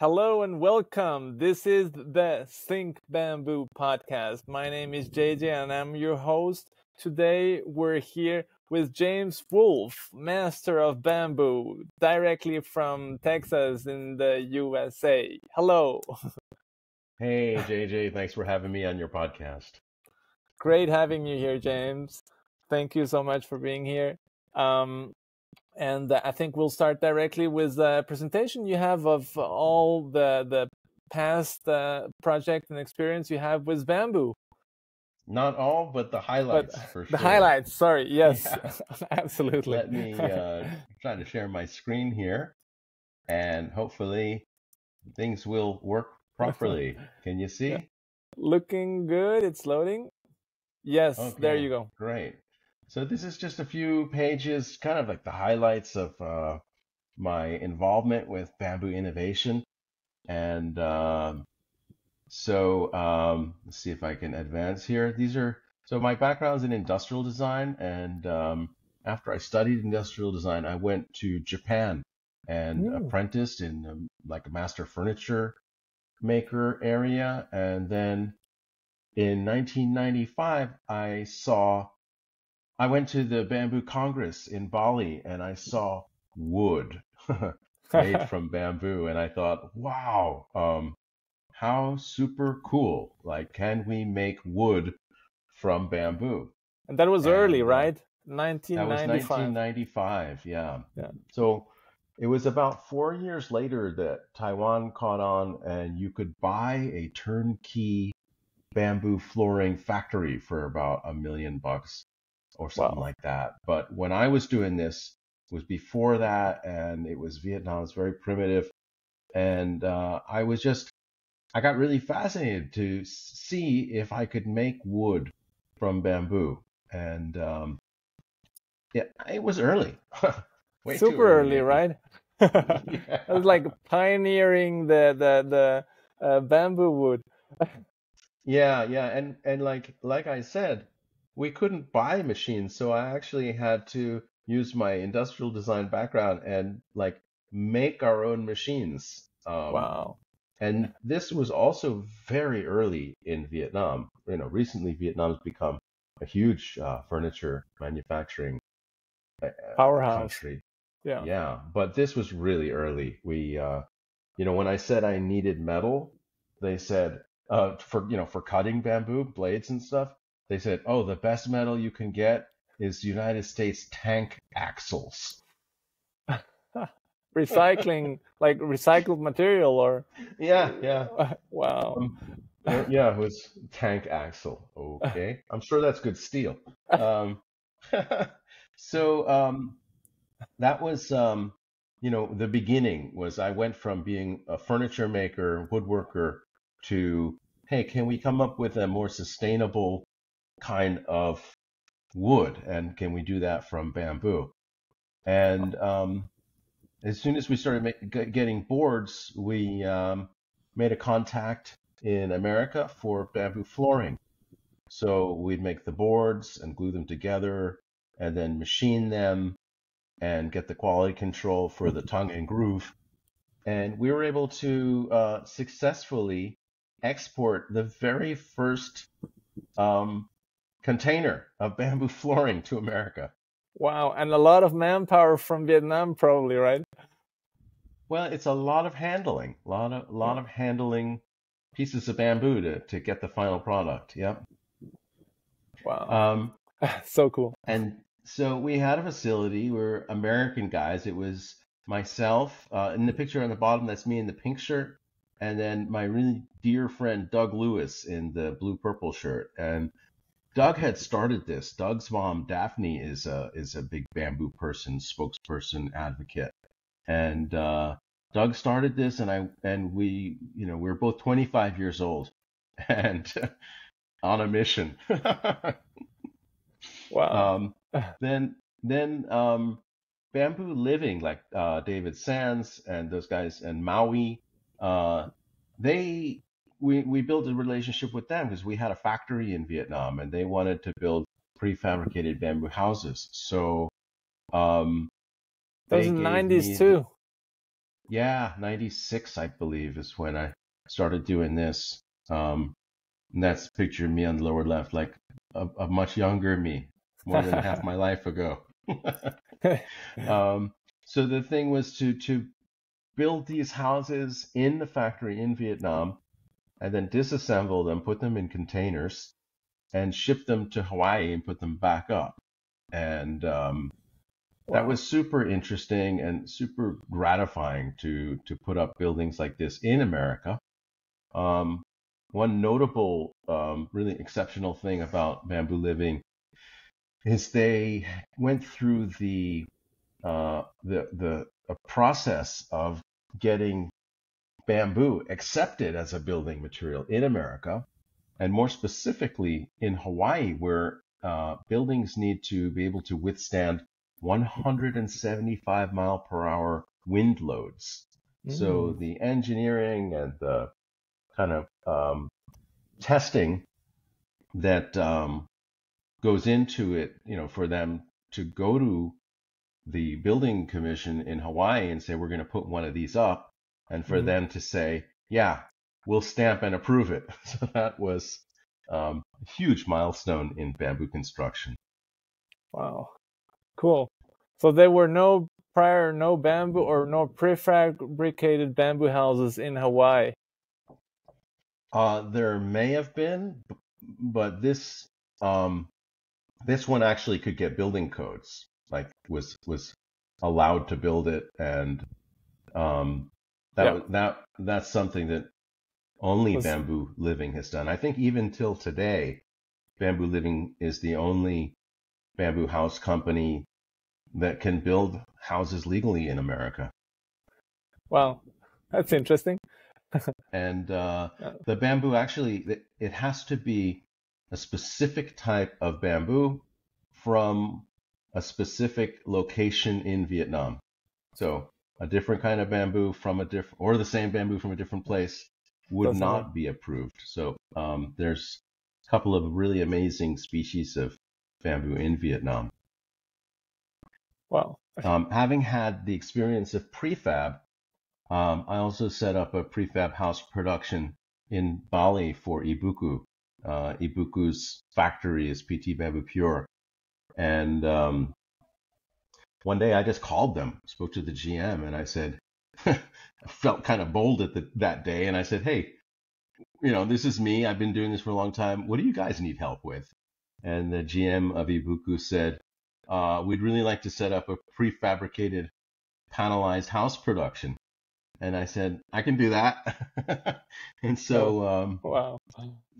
Hello and welcome. This is the Think Bamboo Podcast. My name is JJ and I'm your host. Today we're here with James Wolf, master of bamboo, directly from Texas in the USA. Hello. Hey, JJ. Thanks for having me on your podcast. Great having you here, James. Thank you so much for being here. And I think we'll start directly with the presentation you have of all the past project and experience you have with bamboo. Not all, but the highlights, but for sure. The highlights, sorry. Yes, yeah. Absolutely. Let me try to share my screen here, and hopefully things will work properly. Can you see? Yeah. Looking good. It's loading. Yes, okay. There you go. Great. So this is just a few pages, kind of like the highlights of my involvement with bamboo innovation. And let's see if I can advance here. These are, so my background's in industrial design. And after I studied industrial design, I went to Japan and apprenticed in like a master furniture maker area. And then in 1995, I went to the Bamboo Congress in Bali and I saw wood made from bamboo. And I thought, wow, how super cool. Like, can we make wood from bamboo? And that was early, right? 1995. That was 1995, yeah. So it was about 4 years later that Taiwan caught on and you could buy a turnkey bamboo flooring factory for about $1 million. Or something like that. But when I was doing this, it was before that, and it was Vietnam. It's very primitive, and I got really fascinated to see if I could make wood from bamboo, and yeah, it was early, super early, right? Yeah. It was like pioneering the bamboo wood. yeah, and like I said, we couldn't buy machines, so I actually had to use my industrial design background and like make our own machines. Wow. And this was also very early in Vietnam. You know, recently Vietnam's become a huge furniture manufacturing powerhouse country. Yeah. Yeah, but this was really early. We you know, when I said I needed metal, they said for, you know, for cutting bamboo blades and stuff, they said, oh, the best metal you can get is United States tank axles. Recycling, like recycled material, or? Yeah, yeah. Wow. Yeah, it was tank axle. Okay. I'm sure that's good steel. That was, you know, the beginning was I went from being a furniture maker, woodworker, to, hey, can we come up with a more sustainable kind of wood, and can we do that from bamboo? And as soon as we started getting boards, we made a contact in America for bamboo flooring. So we'd make the boards and glue them together and then machine them and get the quality control for the tongue and groove. And we were able to successfully export the very first container of bamboo flooring to America. Wow. And a lot of manpower from Vietnam, probably, right? Well, it's a lot of handling, a lot of handling pieces of bamboo to get the final product. Yep. Wow. So cool. And so we had a facility. We're American guys. It was myself, in the picture on the bottom, that's me in the pink shirt, and then my really dear friend Doug Lewis in the blue-purple shirt. And Doug had started this. Doug's mom, Daphne, is a big bamboo person, spokesperson, advocate. And Doug started this, and we, you know, we were both 25 years old and on a mission. Wow. Then Bamboo Living, like David Sands and those guys, and Maui, we built a relationship with them because we had a factory in Vietnam and they wanted to build prefabricated bamboo houses. So, that was in the 90s too. Yeah, 96, I believe, is when I started doing this. And that's picture of me on the lower left, like a much younger me, more than half my life ago. So the thing was to build these houses in the factory in Vietnam, and then disassemble them, put them in containers, and ship them to Hawaii and put them back up. And that was super interesting and super gratifying to put up buildings like this in America. One notable, really exceptional thing about Bamboo Living is they went through the process of getting bamboo accepted as a building material in America, and more specifically in Hawaii, where buildings need to be able to withstand 175 mile per hour wind loads. So the engineering and the kind of testing that goes into it, you know, for them to go to the building commission in Hawaii and say, we're going to put one of these up, and for them to say, yeah, we'll stamp and approve it. So that was a huge milestone in bamboo construction. Wow. Cool. So there were no bamboo or no prefabricated bamboo houses in Hawaii. There may have been, but this one actually could get building codes, like was allowed to build it. And that's something that only Bamboo Living has done. I think even till today, Bamboo Living is the only bamboo house company that can build houses legally in America. Wow, that's interesting. And the bamboo, actually, it has to be a specific type of bamboo from a specific location in Vietnam. So a different kind of bamboo from a different, or the same bamboo from a different place would not be approved. So there's a couple of really amazing species of bamboo in Vietnam. Wow. Having had the experience of prefab, I also set up a prefab house production in Bali for Ibuku. Ibuku's factory is PT Bamboo Pure. And one day I just called them, spoke to the GM, and I said, I felt kind of bold at that day. And I said, hey, you know, this is me. I've been doing this for a long time. What do you guys need help with? And the GM of Ibuku said, we'd really like to set up a prefabricated panelized house production. And I said, I can do that. And so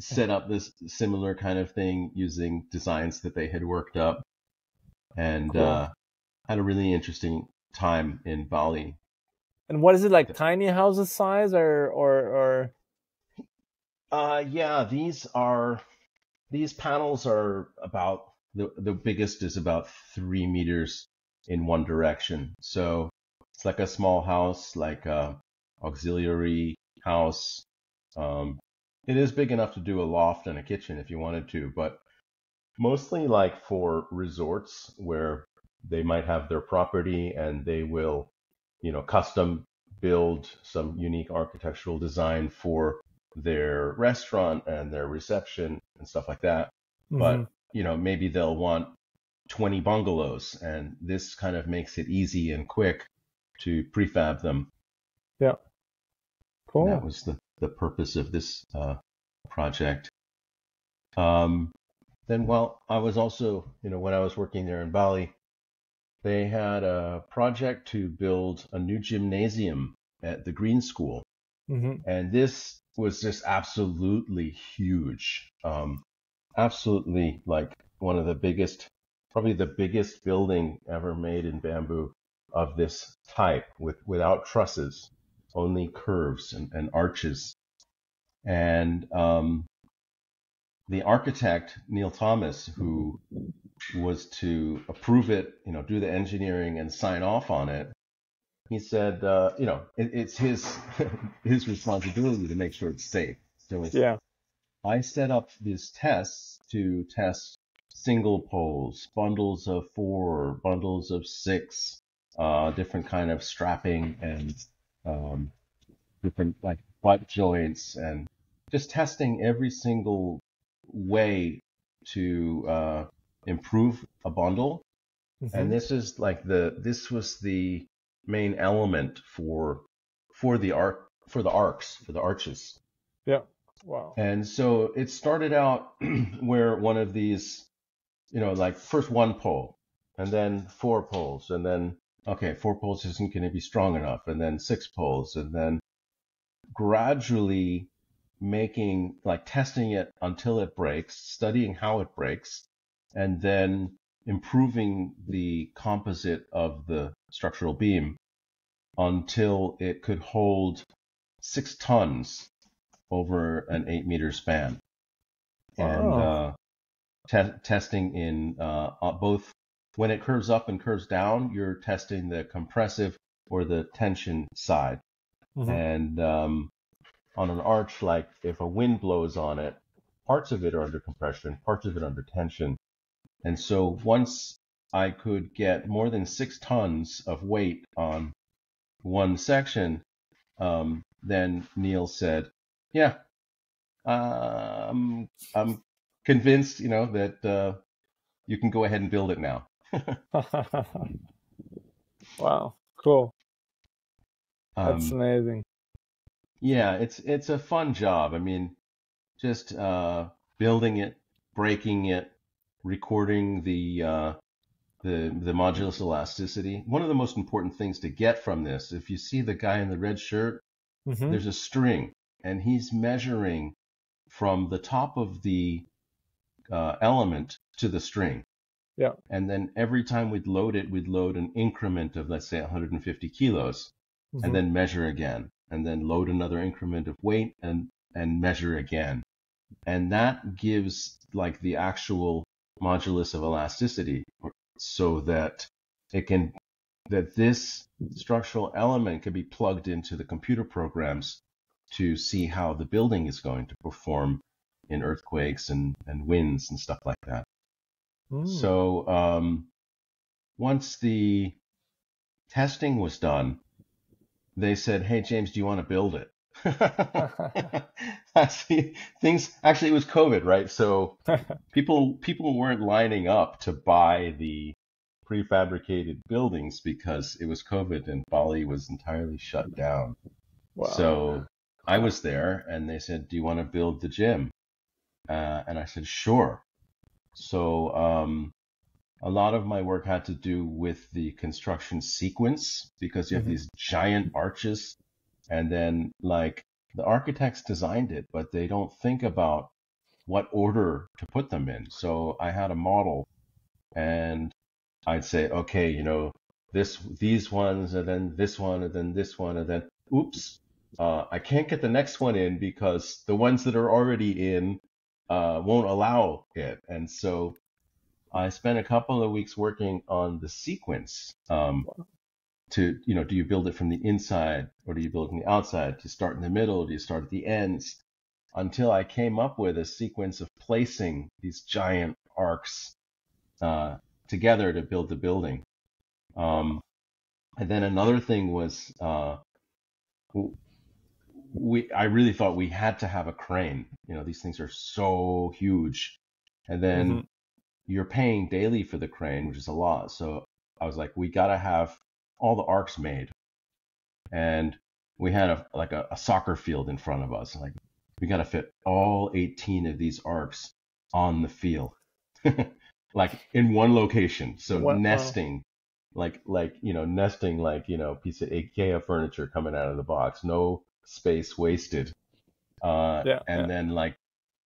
set up this similar kind of thing using designs that they had worked up, and had a really interesting time in Bali. And what is it, like tiny houses size or? Yeah, these panels are about, the biggest is about 3 meters in one direction. So it's like a small house, like a auxiliary house. It is big enough to do a loft and a kitchen if you wanted to, but mostly like for resorts where they might have their property and they will, you know, custom build some unique architectural design for their restaurant and their reception and stuff like that. But, you know, maybe they'll want 20 bungalows, and this kind of makes it easy and quick to prefab them. Yeah. Cool. And that was the purpose of this project. Then while I was also, you know, when I was working there in Bali, they had a project to build a new gymnasium at the Green School. And this was just absolutely huge. Absolutely, like one of the biggest, probably the biggest building ever made in bamboo of this type, without trusses, only curves and arches. And the architect, Neil Thomas, who was to approve it, you know, do the engineering and sign off on it, he said, you know, it's his his responsibility to make sure it's safe. So I set up these tests to test single poles, bundles of 4, bundles of 6, different kind of strapping and different like butt joints and just testing every single way to improve a bundle. Mm-hmm. And this is like this was the main element for the arches. Yeah. Wow. And so it started out where one of these, like first one pole and then four poles and then, okay, four poles isn't going to be strong enough. And then six poles and then gradually testing it until it breaks, studying how it breaks, and then improving the composite of the structural beam until it could hold 6 tons over an 8-meter span. Wow. And testing in both when it curves up and curves down, you're testing the compressive or the tension side. Mm-hmm. And on an arch, like if a wind blows on it, parts of it are under compression, parts of it under tension. And so once I could get more than 6 tons of weight on one section, then Neil said, yeah, I'm convinced, that you can go ahead and build it now. Wow, cool. That's amazing. Yeah, it's a fun job. I mean, just building it, breaking it, recording the modulus elasticity. One of the most important things to get from this, if you see the guy in the red shirt, mm-hmm. there's a string, and he's measuring from the top of the element to the string. Yeah. And then every time we'd load it, we'd load an increment of, let's say, 150 kilos, mm-hmm. and then measure again, and then load another increment of weight and measure again. And that gives like the actual modulus of elasticity so that this structural element can be plugged into the computer programs to see how the building is going to perform in earthquakes and winds and stuff like that. So once the testing was done, they said, "Hey, James, do you want to build it?" Actually, it was COVID, right? So people weren't lining up to buy the prefabricated buildings because it was COVID and Bali was entirely shut down. Wow. So I was there and they said, "Do you want to build the gym?" And I said, "Sure." So a lot of my work had to do with the construction sequence because you have mm-hmm. these giant arches, and then like the architects designed it, but they don't think about what order to put them in. So I had a model, and I'd say, okay, these ones, and then this one, and then this one, and then oops, I can't get the next one in because the ones that are already in won't allow it. And so I spent a couple of weeks working on the sequence to, do you build it from the inside or do you build it from the outside? Do you start in the middle? Do you start at the ends? Until I came up with a sequence of placing these giant arcs together to build the building. And then another thing was I really thought we had to have a crane. These things are so huge. And then mm-hmm. you're paying daily for the crane, which is a lot. So I was like, we got to have all the arcs made. And we had a soccer field in front of us. Like, we got to fit all 18 of these arcs on the field, in one location. So wow. Nesting. Nesting piece of IKEA furniture coming out of the box, no space wasted. Then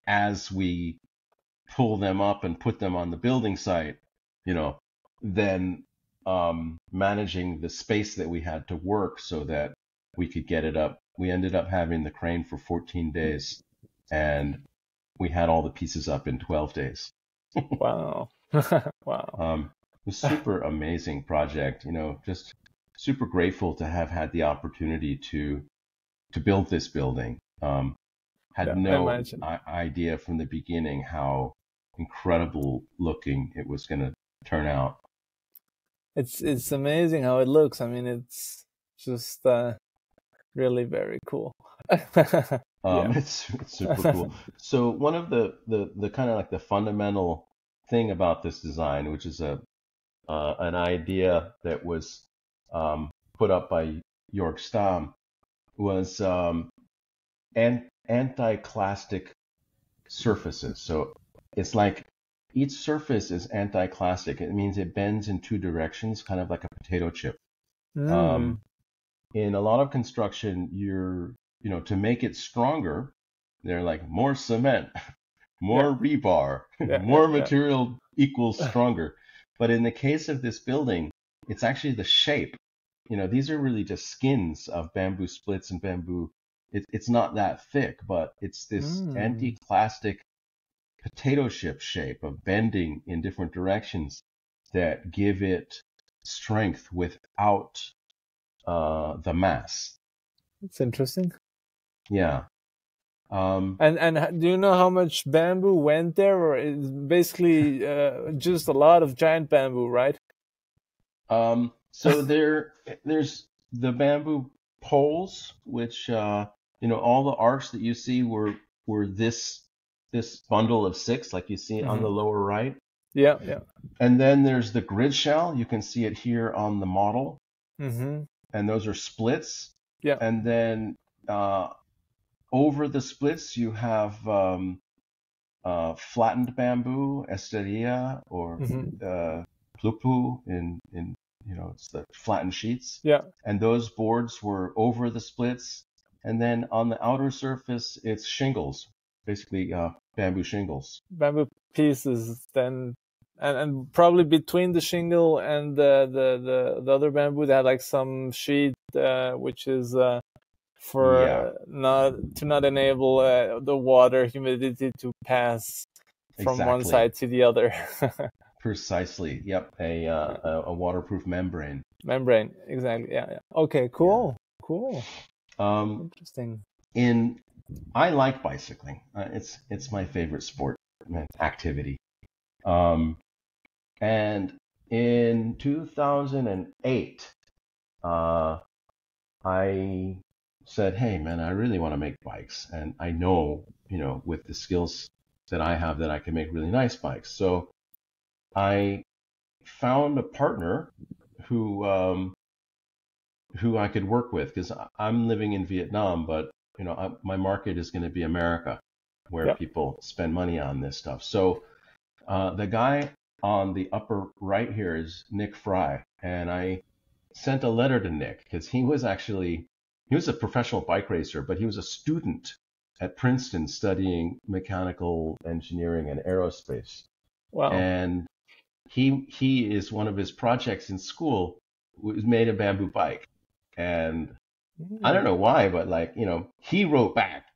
as we pull them up and put them on the building site, then managing the space that we had to work so that we could get it up. We ended up having the crane for 14 days and we had all the pieces up in 12 days. Wow. Wow. It was super amazing project, just super grateful to have had the opportunity to build this building. Had no idea from the beginning how incredible looking it was going to turn out. It's amazing how it looks. I mean, it's just really very cool. It's super cool. So one of the kind of like the fundamental thing about this design, which is an idea that was put up by Jörg Stamm, was anticlastic surfaces. So it's like each surface is anticlastic. It means it bends in two directions, kind of like a potato chip. In a lot of construction, to make it stronger, they're like more cement, more rebar, more material equals stronger. But in the case of this building, it's actually the shape. These are really just skins of bamboo splits and bamboo. It's not that thick, but it's this anticlastic potato chip shape of bending in different directions that give it strength without the mass. It's interesting. Yeah. And do you know how much bamboo went there, or is basically just a lot of giant bamboo, right? So there's the bamboo poles, which all the arcs that you see were this bundle of six, like you see on the lower right. Yeah, yeah. And then there's the grid shell. You can see it here on the model. Mm-hmm. And those are splits. Yeah. And then over the splits, you have flattened bamboo, esteria, or plupu in it's the flattened sheets. Yeah. And those boards were over the splits. And then on the outer surface, it's shingles, basically bamboo shingles. Bamboo pieces then. And probably between the shingle and the other bamboo, they had like some sheet which is for not to enable the water humidity to pass from one side to the other. Precisely. Yep. A waterproof membrane. Membrane. Exactly. Yeah. Okay. Cool. Yeah. Cool. Interesting. I like bicycling. It's my favorite sport and activity. And in 2008, I said, hey, man, I really want to make bikes. And I know, with the skills that I have, that I can make really nice bikes. So I found a partner who I could work with, because I'm living in Vietnam, but, my market is going to be America, where people spend money on this stuff. So the guy on the upper right here is Nick Fry, and I sent a letter to Nick because he was a professional bike racer, but he was a student at Princeton studying mechanical engineering and aerospace. Wow! And he is one of his projects in school was made a bamboo bike, and I don't know why, but he wrote back.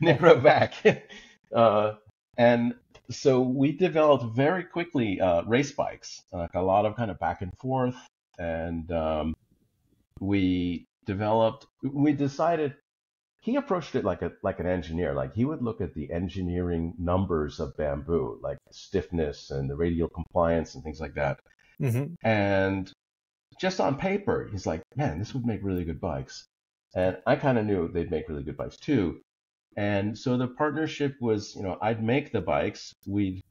Nick wrote back, and. So we developed very quickly race bikes, like a lot of kind of back and forth. And he approached it like an engineer. Like he would look at the engineering numbers of bamboo, like stiffness and the radial compliance and things like that. Mm-hmm. And just on paper, he's like, man, this would make really good bikes. And I kind of knew they'd make really good bikes too. And so the partnership was, I'd make the bikes, we'd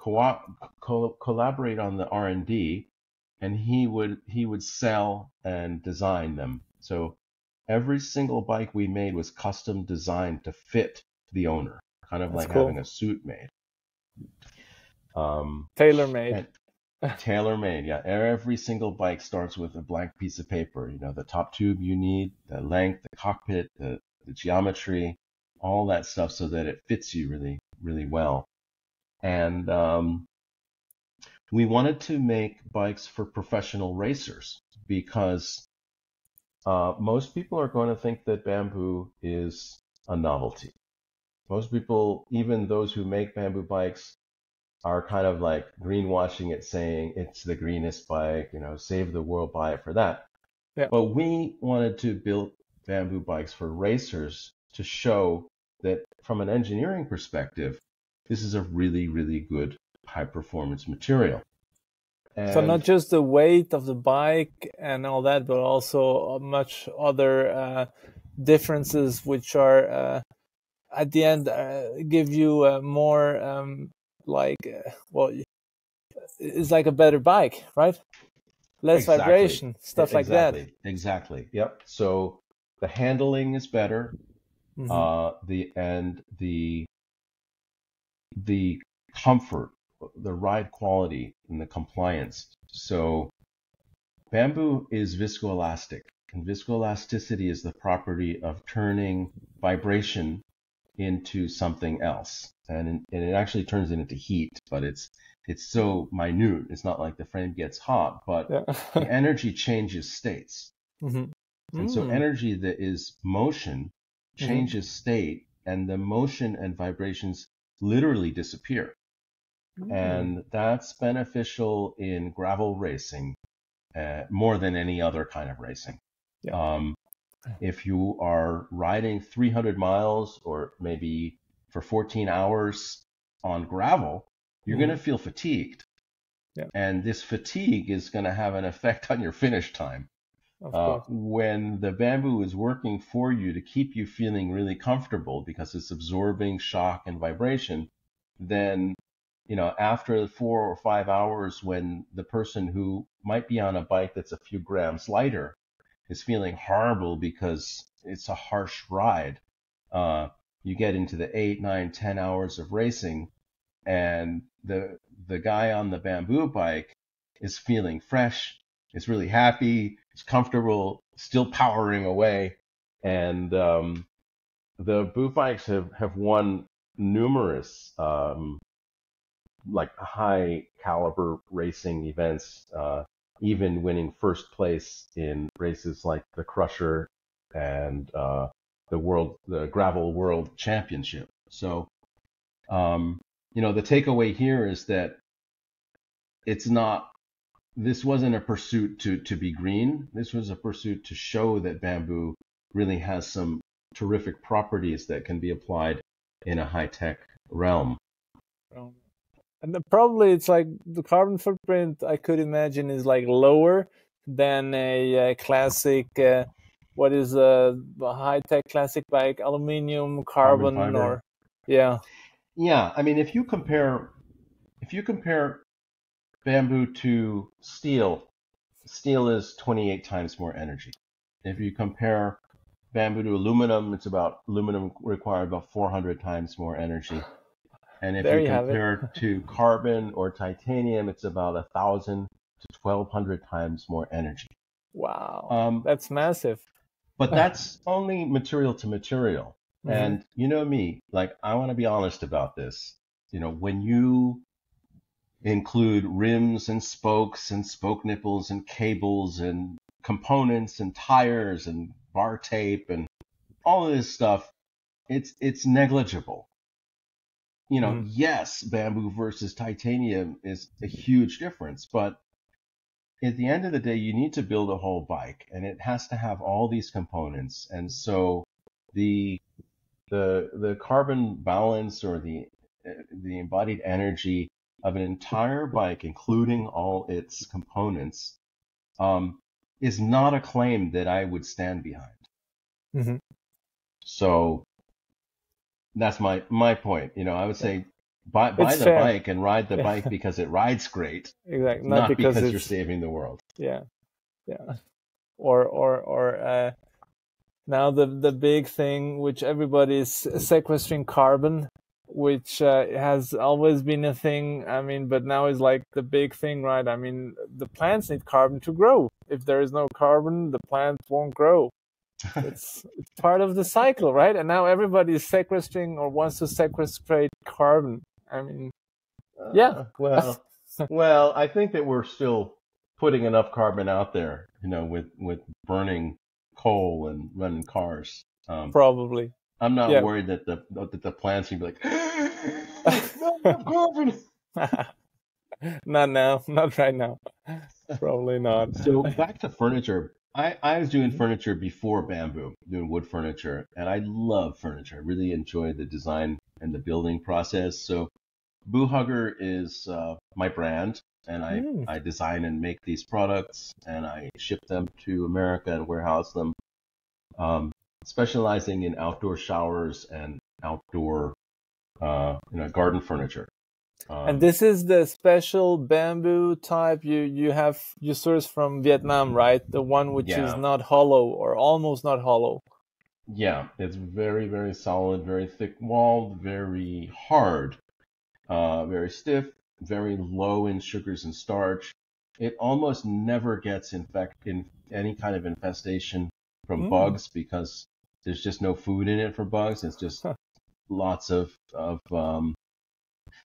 collaborate on the R&D, and he would sell and design them. So every single bike we made was custom designed to fit the owner, kind of having a suit made. Tailor-made. Tailor-made, yeah. Every single bike starts with a blank piece of paper. The top tube you need, the length, the cockpit, the geometry. All that stuff so that it fits you really, really well. And we wanted to make bikes for professional racers because most people are going to think that bamboo is a novelty. Most people, even those who make bamboo bikes, are kind of like greenwashing it, saying it's the greenest bike, save the world, buy it for that. Yeah. But we wanted to build bamboo bikes for racers to show that from an engineering perspective, this is a really, really good high performance material. So not just the weight of the bike and all that, but also much other differences, which are at the end give you more well, it's like a better bike, right? Less exactly. vibration, stuff exactly. like that. Exactly. Yep. So the handling is better. Mm-hmm. The comfort, the ride quality, and the compliance. So bamboo is viscoelastic, and viscoelasticity is the property of turning vibration into something else, and it actually turns it into heat, but it's so minute. It's not like the frame gets hot, but yeah. the energy changes states. Mm-hmm. And so energy that is motion changes mm-hmm. state, and the motion and vibrations literally disappear. Mm-hmm. And that's beneficial in gravel racing more than any other kind of racing. Yeah. If you are riding 300 miles or maybe for 14 hours on gravel, you're mm-hmm. going to feel fatigued. Yeah. And this fatigue is going to have an effect on your finish time. When the bamboo is working for you to keep you feeling really comfortable because it's absorbing shock and vibration, then, you know, after 4 or 5 hours, when the person who might be on a bike that's a few grams lighter is feeling horrible because it's a harsh ride, you get into the 8, 9, 10 hours of racing, and the guy on the bamboo bike is feeling fresh, is really happy, is comfortable, still powering away. And the boo bikes have won numerous like high caliber racing events, even winning first place in races like the Crusher and the Gravel World Championship. So, you know, the takeaway here is that this wasn't a pursuit to be green. This was a pursuit to show that bamboo really has some terrific properties that can be applied in a high-tech realm. And probably it's like the carbon footprint, I could imagine, is like lower than a classic, what is a high-tech classic bike, aluminum, carbon or... Yeah. Yeah. I mean, if you compare bamboo to steel is 28 times more energy. If you compare bamboo to aluminum, aluminum required about 400 times more energy. And if you compare to carbon or titanium, it's about 1,000 to 1,200 times more energy. Wow. That's massive. But that's only material to material. Mm-hmm. And you know me, like, I want to be honest about this. You know, when you include rims and spoke nipples and cables and components and tires and bar tape and all of this stuff, it's negligible. You know, yes, bamboo versus titanium is a huge difference, but at the end of the day, you need to build a whole bike, and it has to have all these components. And so the carbon balance, or the embodied energy of an entire bike, including all its components, is not a claim that I would stand behind. Mm-hmm. So that's my point. You know, I would say buy the bike and ride the bike because it rides great. Exactly. Not because you're saving the world. Yeah. Yeah. Or now the big thing, which everybody is sequestering carbon, which has always been a thing, I mean, but now is like the big thing, right? I mean, the plants need carbon to grow. If there is no carbon, the plant won't grow. It's part of the cycle, right? And now everybody is sequestering or wants to sequestrate carbon. I mean, yeah. Well, I think that we're still putting enough carbon out there, you know, with burning coal and running cars. Probably. I'm not worried that the plants will be like, not enough carbon. Not now. Not right now. Probably not. So back to furniture. I was doing furniture before bamboo, doing wood furniture, and I love furniture. I really enjoy the design and the building process. So Boo Hugger is my brand, and I design and make these products, and I ship them to America and warehouse them, specializing in outdoor showers and outdoor garden furniture. And this is the special bamboo type you source from Vietnam, right? The one which is not hollow or almost not hollow. Yeah, it's very, very solid, very thick-walled, very hard, very stiff, very low in sugars and starch. It almost never gets infected in any kind of infestation from bugs, because there's just no food in it for bugs. It's just lots of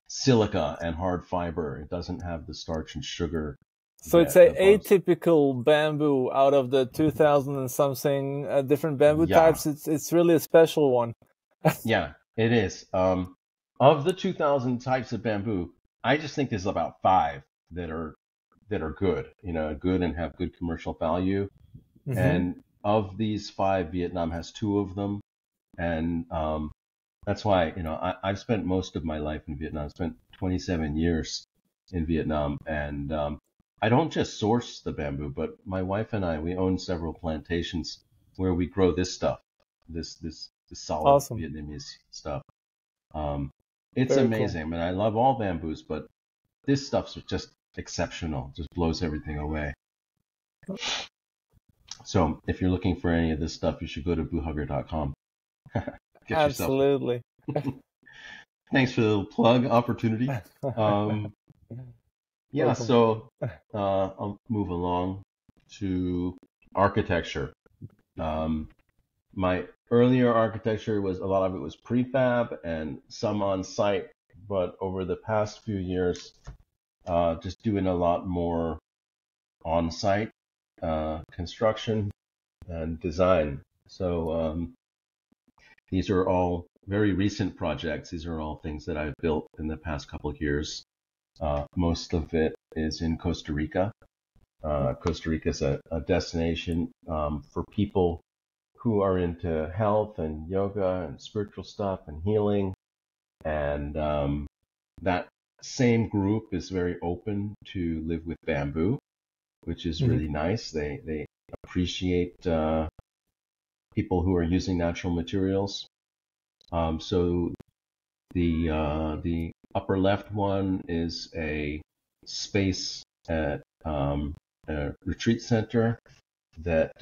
silica and hard fiber. It doesn't have the starch and sugar. So it's an atypical bamboo out of the 2,000 and something different bamboo types. It's really a special one. Yeah, it is. Of the 2,000 types of bamboo, I just think there's about 5 that are good, good and have good commercial value. Mm-hmm. And of these 5, Vietnam has 2 of them. And that's why, I've spent most of my life in Vietnam. I spent 27 years in Vietnam, and I don't just source the bamboo, but my wife and I, we own several plantations where we grow this stuff, this solid Vietnamese stuff. It's very amazing. Cool. I mean, I love all bamboos, but this stuff's just exceptional, just blows everything away. So if you're looking for any of this stuff, you should go to boohugger.com. Absolutely. Thanks for the little plug opportunity. Yeah, so I'll move along to architecture. My earlier architecture was, a lot of it was prefab and some on site, but over the past few years, just doing a lot more on site construction and design. So these are all very recent projects. These are all things that I've built in the past couple of years. Most of it is in Costa Rica. Costa Rica is a destination for people who are into health and yoga and spiritual stuff and healing. And that same group is very open to live with bamboo, which is really nice. They appreciate people who are using natural materials. So the upper left one is a space at a retreat center that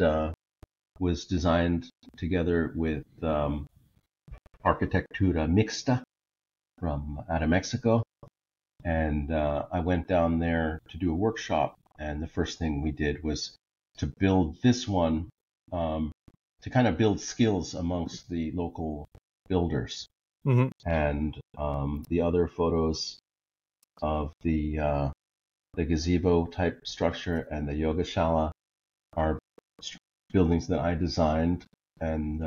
was designed together with Architectura Mixta out of Mexico. And I went down there to do a workshop. And the first thing we did was to build this one, to kind of build skills amongst the local builders. Mm-hmm. And the other photos of the gazebo type structure and the yoga shala are buildings that I designed, and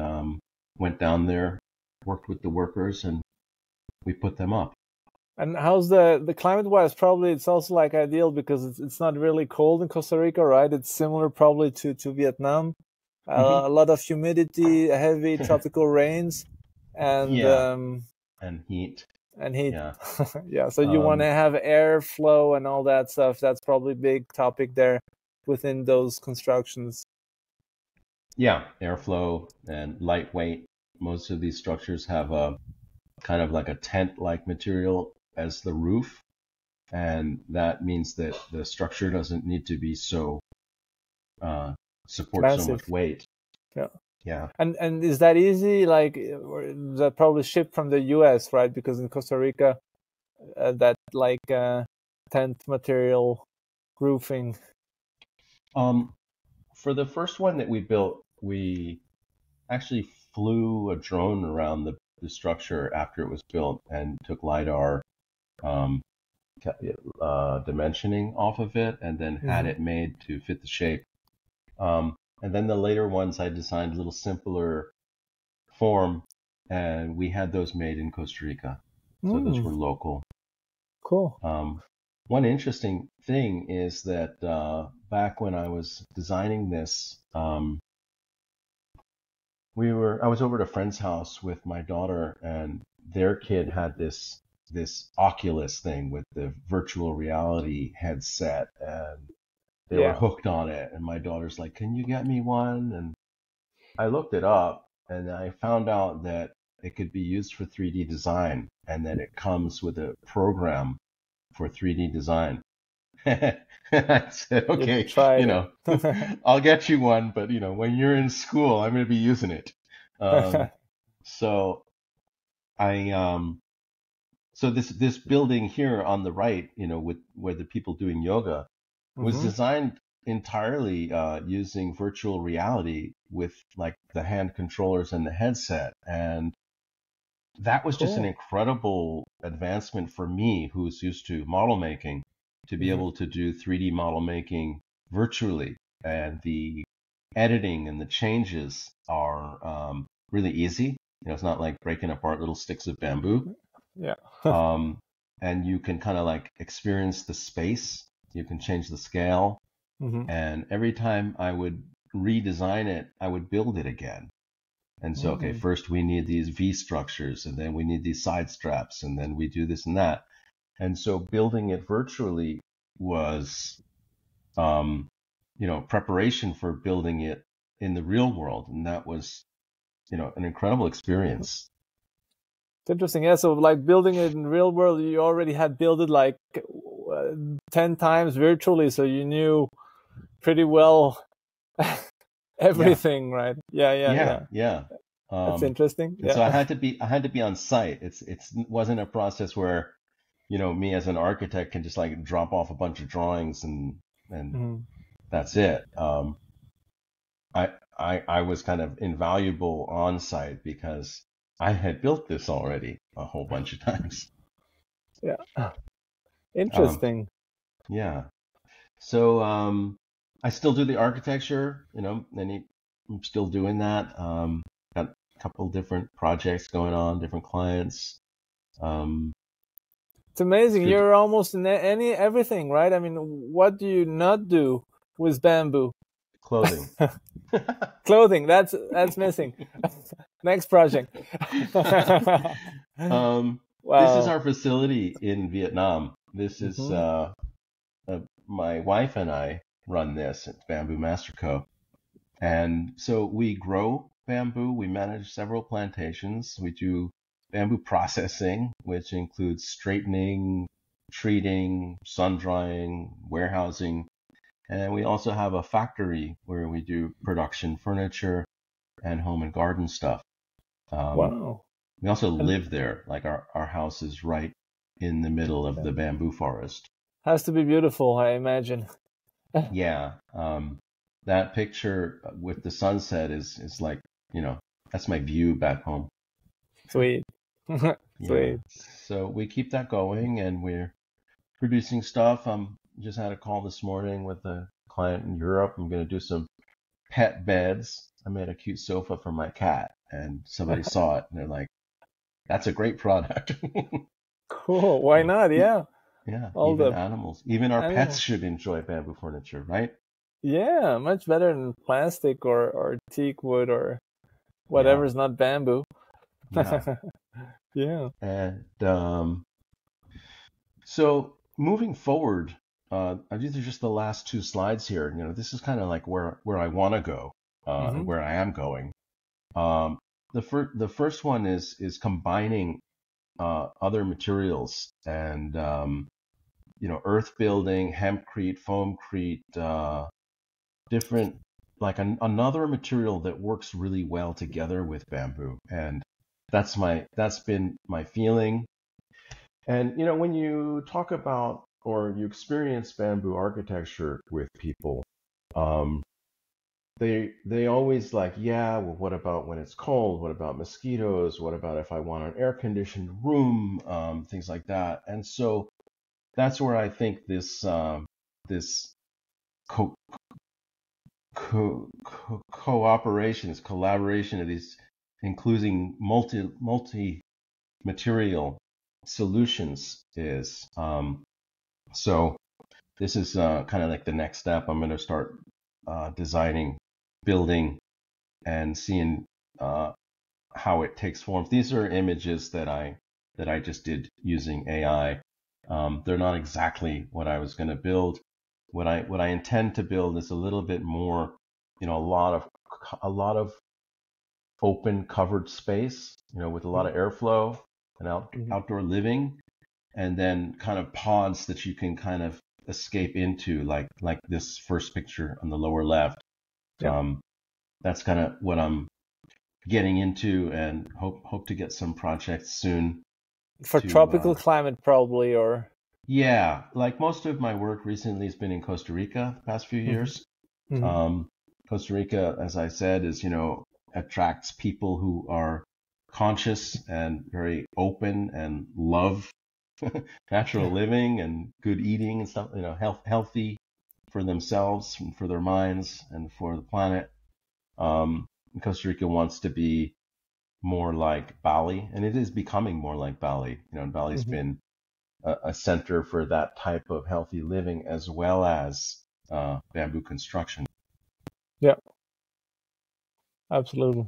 went down there, worked with the workers, and we put them up. And how's the climate wise? Probably it's also like ideal, because it's not really cold in Costa Rica, right? It's similar probably to Vietnam. A lot of humidity, heavy tropical rains. And heat. Yeah, so you want to have airflow and all that stuff. That's probably a big topic there within those constructions. Yeah, airflow and lightweight. Most of these structures have a kind of like a tent-like material as the roof, and that means that the structure doesn't need to be so support massive. So much weight. Yeah. Yeah. And is that easy? Like, that probably shipped from the US, right? Because in Costa Rica, that like tent material roofing. For the first one that we built, we actually flew a drone around the structure after it was built and took LiDAR dimensioning off of it, and then had it made to fit the shape. And then the later ones I designed a little simpler form, and we had those made in Costa Rica. So those were local. Cool. One interesting thing is that back when I was designing this, I was over at a friend's house with my daughter, and their kid had this this Oculus thing with the virtual reality headset, and they were hooked on it. And my daughter's like, "Can you get me one?" And I looked it up, and I found out that it could be used for 3D design, and that it comes with a program for 3D design. I said, okay, I'll get you one, but you know, when you're in school, I'm going to be using it. So I, so this building here on the right, you know, with where the people doing yoga was designed entirely using virtual reality with like the hand controllers and the headset. And that was just an incredible advancement for me, who's used to model making, to be able to do 3D model making virtually. And the editing and the changes are really easy. You know, it's not like breaking apart little sticks of bamboo. Yeah. And you can kind of like experience the space. You can change the scale. And every time I would redesign it, I would build it again. And so, okay, first we need these V structures, and then we need these side straps, and then we do this and that. And so building it virtually was, you know, preparation for building it in the real world. And that was, you know, an incredible experience. It's interesting. Yeah. So like building it in the real world, you already had built it like 10 times virtually. So you knew pretty well everything, right? Yeah. That's interesting. Yeah. So I had to be on site. It wasn't a process where, you know, me as an architect can just like drop off a bunch of drawings and that's it. I was kind of invaluable on site because I had built this already a whole bunch of times. Yeah. Interesting. Yeah. So I still do the architecture, you know, and I'm still doing that. Got a couple different projects going on, different clients. It's amazing. You're almost in everything, right? I mean, what do you not do with bamboo? Clothing. Clothing. That's missing. Next project. Wow. This is our facility in Vietnam. This is my wife and I run this at Bamboo Master Co. And so we grow bamboo. We manage several plantations. We do bamboo processing, which includes straightening, treating, sun drying, warehousing. And we also have a factory where we do production furniture and home and garden stuff. Wow. We also live there. Like our house is right in the middle of the bamboo forest. Has to be beautiful, I imagine. Yeah. That picture with the sunset is like, you know, that's my view back home. Sweet. Sweet. Yeah. So we keep that going, and we're producing stuff. Just had a call this morning with a client in Europe. I'm going to do some pet beds. I made a cute sofa for my cat, and somebody saw it, and they're like, "That's a great product." Cool. Why not? Yeah. Yeah. All even the animals, even our pets should enjoy bamboo furniture, right? Yeah, much better than plastic or teak wood or whatever's not bamboo. Yeah. Yeah. And so moving forward, these are just the last two slides here. You know, this is kind of like where I want to go, and where I am going. The first one is combining other materials and you know, earth building, hempcrete, foamcrete, different like another material that works really well together with bamboo. And that's been my feeling. And, you know, when you talk about or you experience bamboo architecture with people, they always like, yeah, well, what about when it's cold? What about mosquitoes? What about if I want an air-conditioned room? Things like that. And so that's where I think this collaboration of these including multi material solutions is so this is kind of like the next step. I'm going to start designing, building, and seeing how it takes form. These are images that I that I just did using AI. They're not exactly what I was going to build. What I intend to build is a little bit more, a lot of open covered space, with a lot of airflow and outdoor living, and then kind of pods that you can kind of escape into, like this first picture on the lower left. Yeah. That's kind of what I'm getting into, and hope to get some projects soon. For tropical climate, probably, or? Yeah, like most of my work recently has been in Costa Rica the past few years. Mm-hmm. Costa Rica, as I said, is, attracts people who are conscious and very open and love natural living and good eating and stuff, healthy for themselves and for their minds and for the planet. Costa Rica wants to be more like Bali, and it is becoming more like Bali. And Bali's been a center for that type of healthy living, as well as bamboo construction. Yeah, absolutely.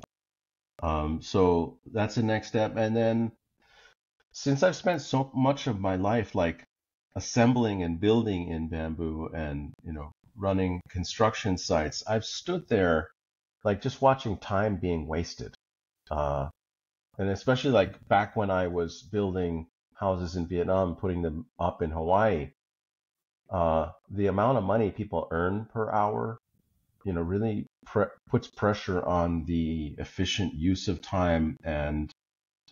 So that's the next step. And then, since I've spent so much of my life assembling and building in bamboo and running construction sites, I've stood there just watching time being wasted. And especially back when I was building houses in Vietnam, putting them up in Hawaii, the amount of money people earn per hour, really puts pressure on the efficient use of time and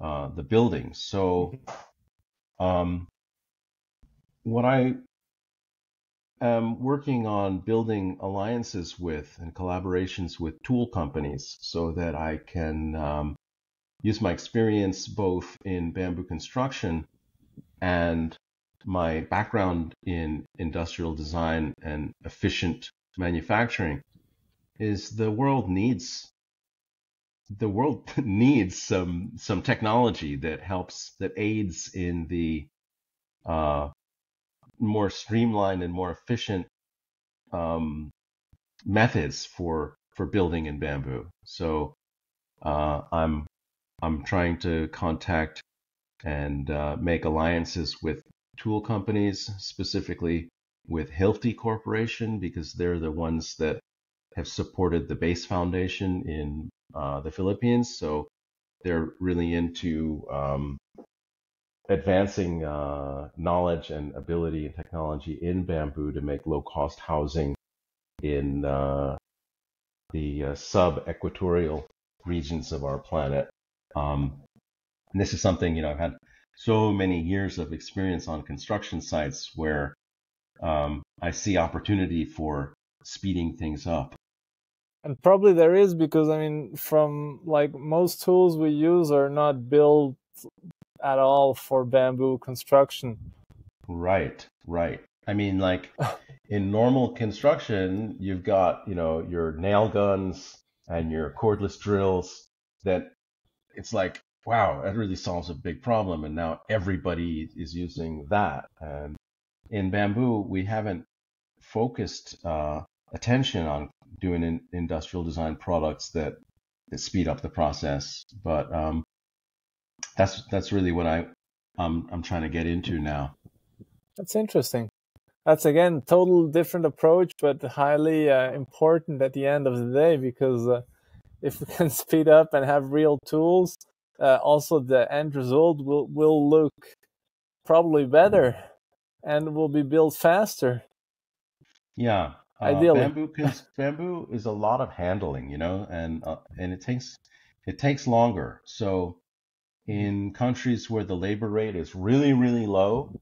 the buildings. So what I am working on building alliances with and collaborations with tool companies so that I can use my experience both in bamboo construction and my background in industrial design and efficient manufacturing. Is the world needs some technology that aids in the more streamlined and more efficient methods for building in bamboo. So I'm trying to contact and make alliances with tool companies, specifically with Hilti Corporation, because they're the ones that have supported the base foundation in the Philippines. So they're really into advancing knowledge and ability and technology in bamboo to make low-cost housing in the sub-equatorial regions of our planet. And this is something, I've had so many years of experience on construction sites where I see opportunity for speeding things up. And probably there is, because from most tools we use are not built at all for bamboo construction. Right. In normal construction, you've got, your nail guns and your cordless drills that it's like, wow, that really solves a big problem. And now everybody is using that. And in bamboo, we haven't focused attention on doing industrial design products that speed up the process. But that's really what I'm trying to get into now. That's interesting. That's again total different approach, but highly important at the end of the day, because if we can speed up and have real tools, also the end result will look probably better and will be built faster. Yeah. Ideally. Bamboo is a lot of handling, and it takes longer. So in countries where the labor rate is really, really low,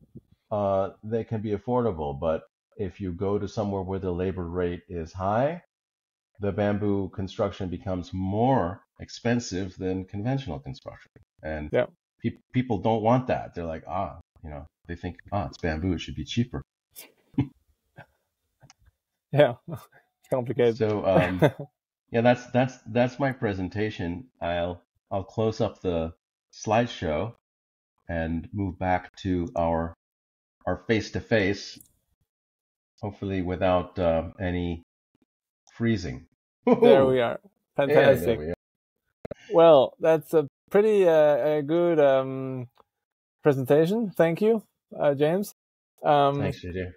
they can be affordable. But if you go to somewhere where the labor rate is high, the bamboo construction becomes more expensive than conventional construction. And people don't want that. They're like, they think, it's bamboo, it should be cheaper. Yeah, it's complicated. So, that's my presentation. I'll close up the slideshow and move back to our face-to-face, hopefully without any freezing. There we are. Fantastic. Yeah, there we are. Well, that's a pretty good presentation. Thank you, James. Thanks, JJ.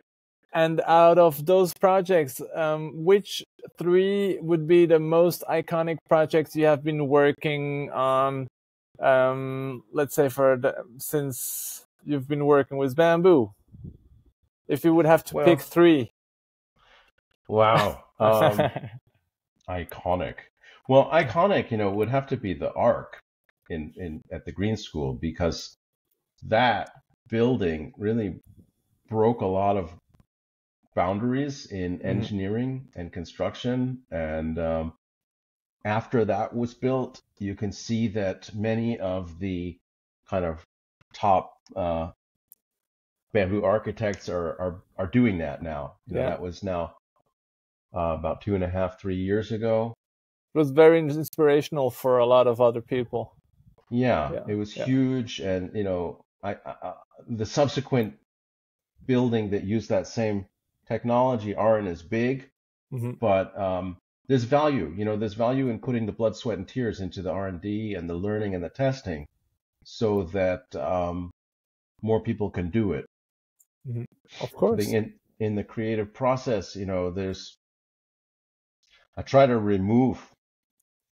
And out of those projects, which three would be the most iconic projects you have been working on? Let's say since you've been working with Bamboo, if you would have to pick three. Wow. Iconic. Well, iconic, you know, would have to be the ARC at the Green School, because that building really broke a lot of boundaries in engineering and construction. And after that was built, you can see that many of the kind of top Bamboo architects are doing that now. You know, that was now about 2.5–3 years ago. It was very inspirational for a lot of other people. Yeah, yeah. It was huge. And, you know, I the subsequent building that used that same technology aren't as big, but there's value, you know, there's value in putting the blood, sweat, and tears into the R&D and the learning and the testing so that more people can do it. Of course. In the creative process, you know, I try to remove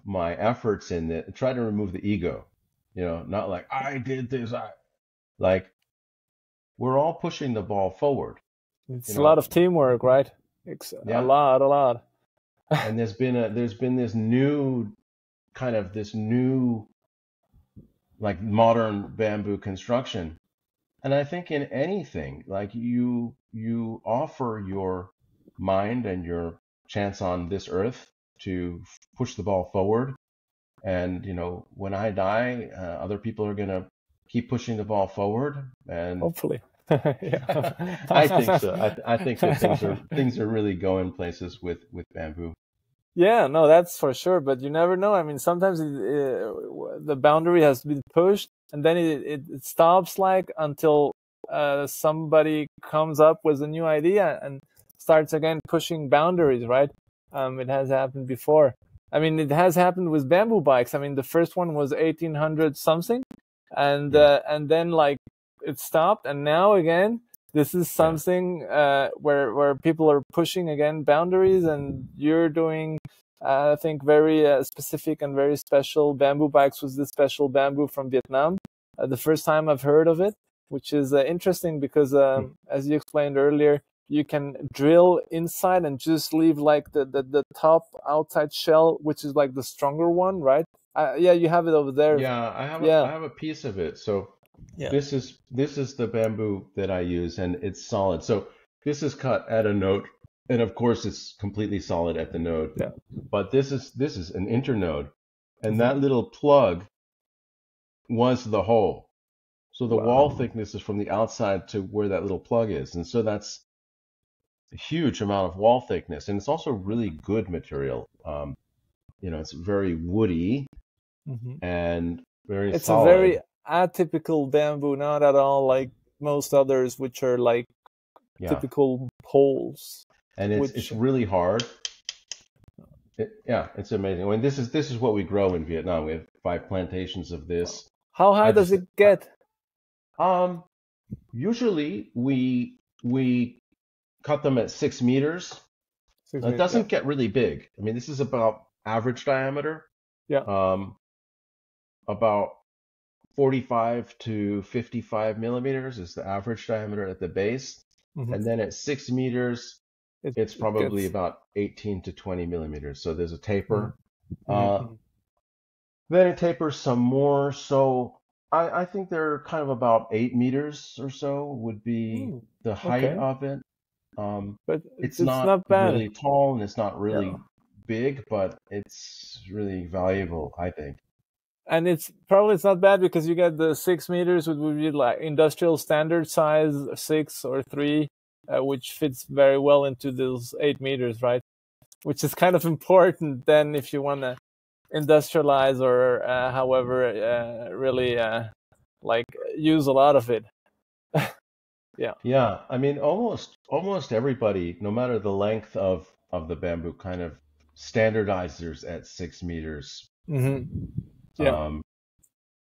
my efforts in it, try to remove the ego, you know, not like I did this, like we're all pushing the ball forward. It's a lot of teamwork, right? A lot. And there's been this new kind of like modern bamboo construction. And I think in anything, like you offer your mind and your chance on this earth to push the ball forward. And, you know, when I die, other people are going to keep pushing the ball forward. And hopefully. I think so. I think that things are really going places with bamboo. Yeah, no, that's for sure. But you never know. I mean, sometimes the boundary has been pushed, and then it stops, like, until somebody comes up with a new idea and starts again pushing boundaries, right? It has happened before. I mean, it has happened with bamboo bikes. I mean, the first one was 1800 something, and and then, like, it stopped, and now again this is something where people are pushing again boundaries, and you're doing I think very specific and very special bamboo bikes with this special bamboo from Vietnam, the first time I've heard of it, which is interesting because as you explained earlier, you can drill inside and just leave like the top outside shell, which is like the stronger one, right? Yeah, you have it over there. Yeah, I have a piece of it. So yeah. This is the bamboo that I use, and it's solid. So this is cut at a node, and of course it's completely solid at the node. Yeah. But this is an internode, and that little plug was the hole. So the wall thickness is from the outside to where that little plug is, and so that's a huge amount of wall thickness, and it's also really good material. You know, it's very woody and very solid. Atypical bamboo, not at all like most others, which are like typical poles. And it's really hard. It's amazing. I mean, this is what we grow in Vietnam. We have 5 plantations of this. How high does it get? Usually we cut them at 6 meters. It doesn't get really big. I mean, this is about average diameter. Yeah. About 45 to 55 millimeters is the average diameter at the base. And then at 6 meters, it's probably about 18 to 20 millimeters. So there's a taper. Then it tapers some more. So I think they're kind of about 8 meters or so would be the height of it. But it's not bad. Really tall, and it's not really big, but it's really valuable, I think. And it's not bad because you get the 6 meters, which would be like industrial standard size 6 or 3, which fits very well into those 8 meters, right? Which is kind of important then if you want to industrialize or however really like use a lot of it. Yeah. I mean, almost everybody, no matter the length of the bamboo, kind of standardizes at 6 meters. Yeah.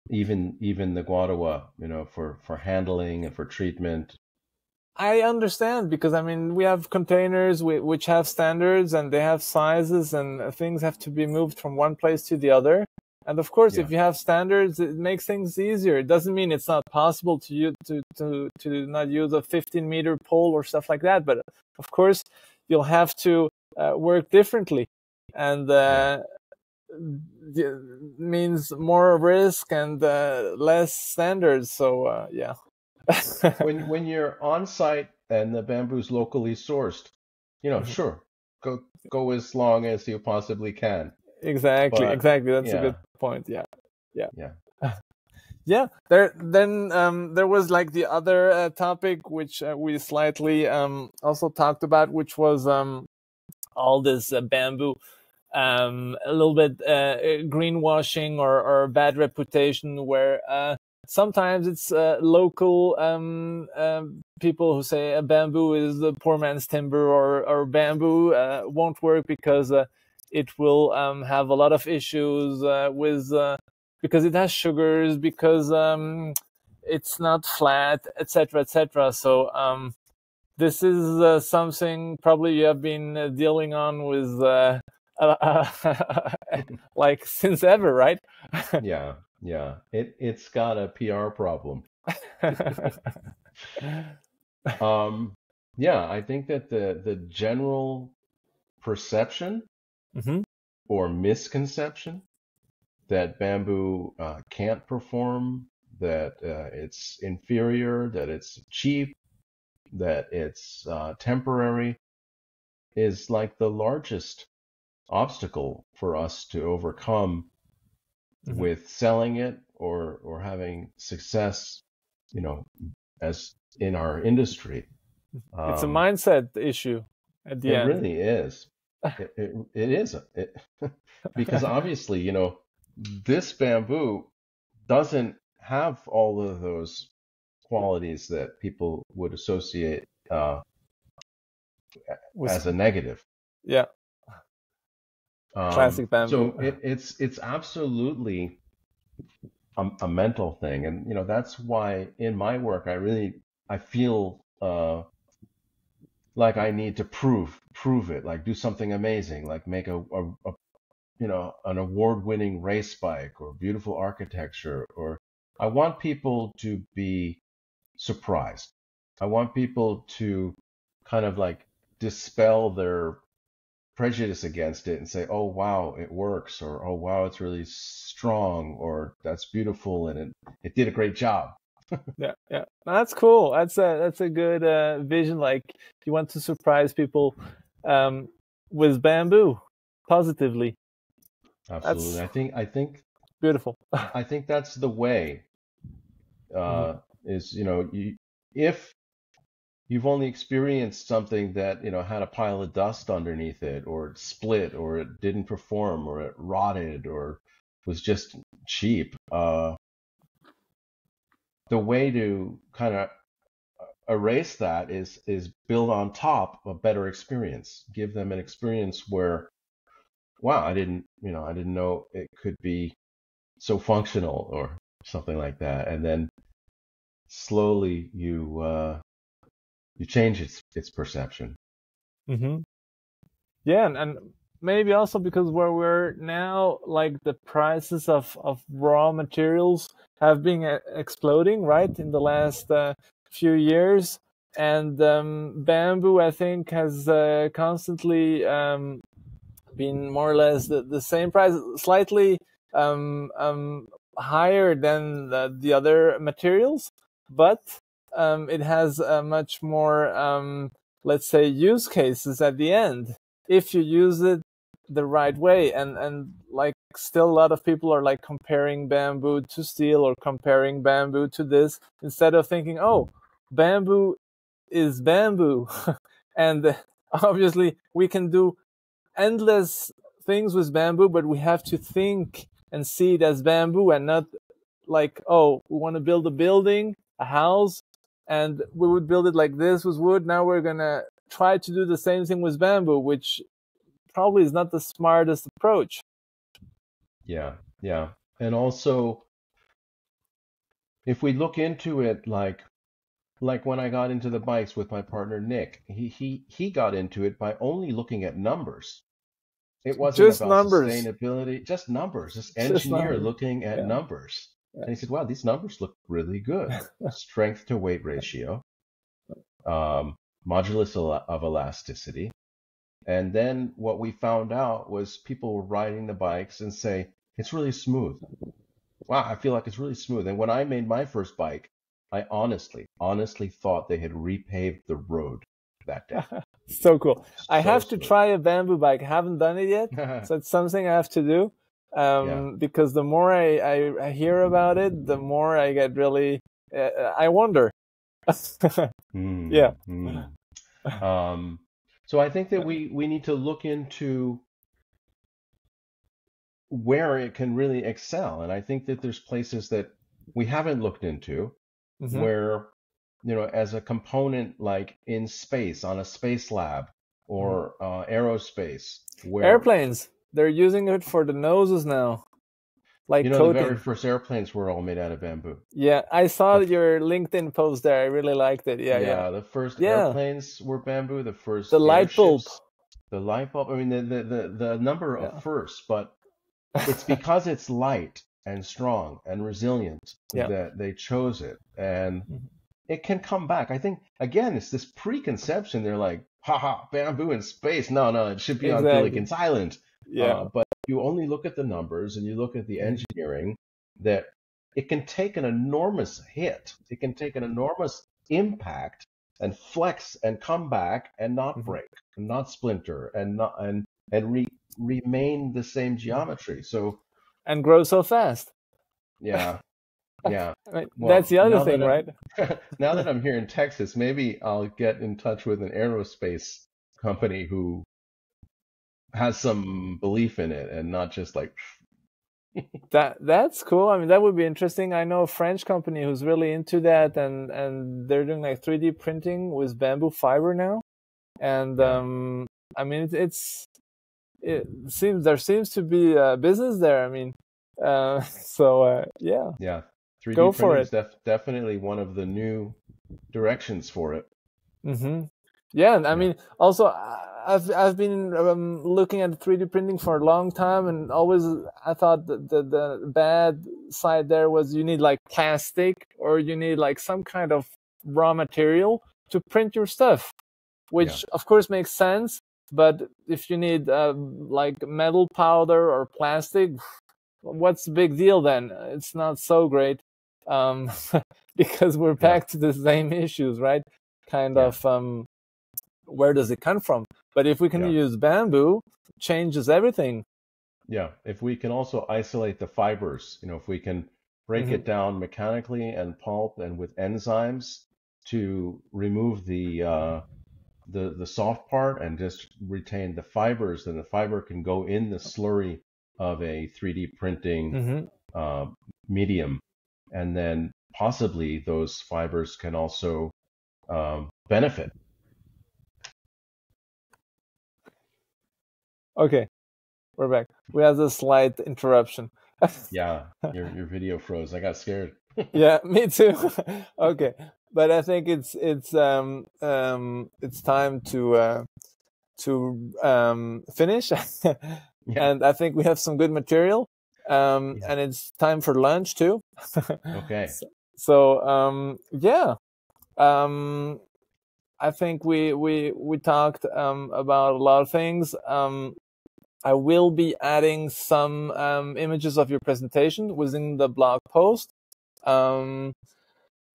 even the Guadua, for handling and for treatment. I understand, because I mean, we have containers which have standards and they have sizes, and things have to be moved from one place to the other. And of course, if you have standards, it makes things easier. It doesn't mean it's not possible to use, to not use a 15-meter pole or stuff like that. But of course, you'll have to work differently, and means more risk and less standards. So yeah. when you're on site and the bamboo's locally sourced, sure, go as long as you possibly can. Exactly, but, that's a good point. Yeah. There was like the other topic which we slightly also talked about, which was all this bamboo, a little bit greenwashing or bad reputation, where sometimes it's local people who say bamboo is the poor man's timber, or bamboo won't work because it will have a lot of issues with because it has sugars, because it's not flat, etc., etc. So this is something probably you have been dealing on with like since ever, right? Yeah, it's got a PR problem. Yeah, I think that the general perception or misconception that bamboo can't perform, that it's inferior, that it's cheap, that it's temporary, is like the largest obstacle for us to overcome with selling it or having success, as in our industry. It's a mindset issue at the end. It really is. It is because obviously, this bamboo doesn't have all of those qualities that people would associate as a negative. Yeah. Classic bamboo. So it's absolutely a mental thing, and that's why in my work I feel like I need to prove it, like do something amazing, like make a an award-winning race bike or beautiful architecture, or I want people to be surprised. I want people to kind of like dispel their prejudice against it and say, oh wow, it works, or oh wow, it's really strong, or that's beautiful and it did a great job. yeah, that's cool. That's a good vision. Like, you want to surprise people with bamboo positively. Absolutely. That's I think beautiful. I think that's the way is, if you've only experienced something that, had a pile of dust underneath it, or it split, or it didn't perform, or it rotted, or was just cheap. The way to kind of erase that is build on top a better experience. Give them an experience where, wow, I didn't know it could be so functional, or something like that. And then slowly you change its perception. Yeah, and maybe also because where we're now, like the prices of raw materials have been exploding, right, in the last few years, and bamboo, I think, has constantly been more or less the same price, slightly higher than the other materials, but it has much more, let's say, use cases at the end, if you use it the right way. And like, still a lot of people are like comparing bamboo to steel, or comparing bamboo to this, instead of thinking, oh, bamboo is bamboo. And obviously we can do endless things with bamboo, but we have to think and see it as bamboo, and not like, oh, we want to build a building, a house, and we would build it like this with wood. Now we're going to try to do the same thing with bamboo, which probably is not the smartest approach. Yeah. And also If we look into it, like when I got into the bikes with my partner Nick, he got into it by only looking at numbers. It wasn't just about numbers. Sustainability, just numbers, just engineer looking at numbers. Yeah. And he said, wow, these numbers look really good. Strength to weight ratio, modulus of elasticity. And then what we found out was people were riding the bikes and say, it's really smooth. Wow, I feel like it's really smooth. And when I made my first bike, I honestly thought they had repaved the road that day. So cool. I have to try a bamboo bike. I haven't done it yet. So it's something I have to do. Because the more I hear about it, the more I get really, I wonder. So I think that we need to look into where it can really excel. And I think that there's places that we haven't looked into where, you know, as a component, like in space, on a space lab or aerospace, where airplanes, they're using it for the noses now. Like, you know, coating. The very first airplanes were all made out of bamboo. Yeah, I saw your LinkedIn post there. I really liked it. Yeah. The first airplanes were bamboo. The first light bulb. I mean, the number of firsts, but it's because it's light and strong and resilient that they chose it, and it can come back. I think again, it's this preconception. They're like, haha, bamboo in space. No, it should be on Gilligan's Island. But you only look at the numbers and you look at the engineering, that it can take an enormous hit. It can take an enormous impact and flex and come back and not break, and not splinter, and not remain the same geometry. So and grow so fast. Yeah. Well, that's the other thing, right? Now that I'm here in Texas, maybe I'll get in touch with an aerospace company who has some belief in it and not just like that's cool. I mean, that would be interesting. I know a French company who's really into that, and they're doing like 3D printing with bamboo fiber now. And I mean, it seems there seems to be a business there. I mean, so 3D Go for it. Definitely one of the new directions for it. Yeah, and I mean, also I've been looking at 3D printing for a long time, and always I thought that the bad side there was you need like plastic, or you need like some kind of raw material to print your stuff, which of course makes sense. But if you need like metal powder or plastic, what's the big deal then? It's not so great, because we're back to the same issues, right? Kind of where does it come from? But if we can use bamboo, it changes everything. Yeah, if we can also isolate the fibers, you know, if we can break it down mechanically and pulp and with enzymes to remove the soft part and just retain the fibers, then the fiber can go in the slurry of a 3D printing medium, and then possibly those fibers can also benefit. Okay, we're back. We have a slight interruption. Your video froze. I got scared. Yeah, me too. Okay. But I think it's time to finish, and I think we have some good material, and it's time for lunch too. Okay. So I think we talked about a lot of things. I will be adding some images of your presentation within the blog post.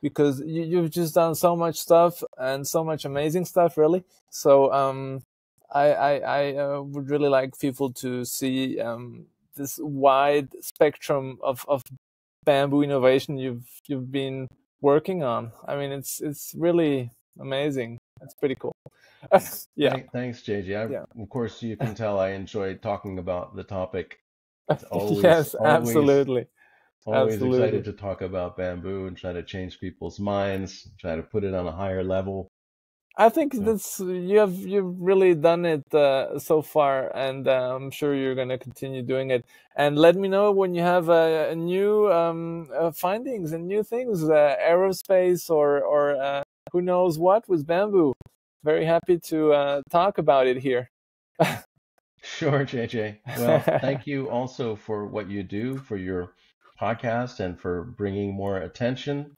Because you've just done so much stuff and so much amazing stuff, really. So I would really like people to see this wide spectrum of bamboo innovation you've been working on. I mean, it's really amazing. It's pretty cool. Thanks, JJ. Of course, you can tell I enjoy talking about the topic. Always excited to talk about bamboo and try to change people's minds, try to put it on a higher level. I think that's you've really done it so far, and I'm sure you're going to continue doing it. And let me know when you have new findings and new things, aerospace or who knows what with bamboo. Very happy to talk about it here. Sure, JJ. Well, thank you also for what you do for your podcast and for bringing more attention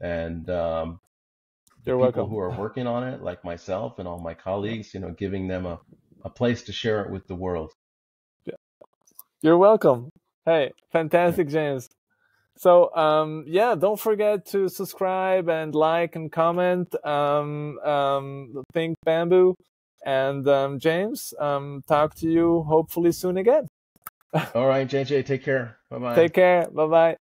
and. You're welcome. Who are working on it, like myself and all my colleagues, you know, giving them a place to share it with the world. You're welcome. Hey, fantastic, James. So, yeah, don't forget to subscribe and like and comment. Think Bamboo. And James, talk to you hopefully soon again. All right, JJ, take care. Bye-bye. Take care. Bye-bye.